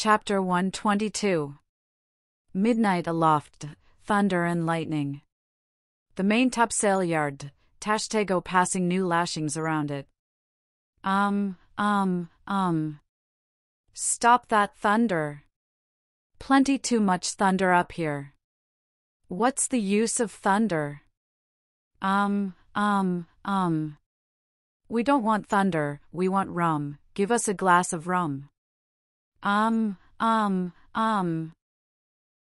Chapter 122 Midnight Aloft, Thunder and Lightning. The main topsail yard, Tashtego passing new lashings around it. Stop that thunder. Plenty too much thunder up here. What's the use of thunder? We don't want thunder, we want rum, give us a glass of rum.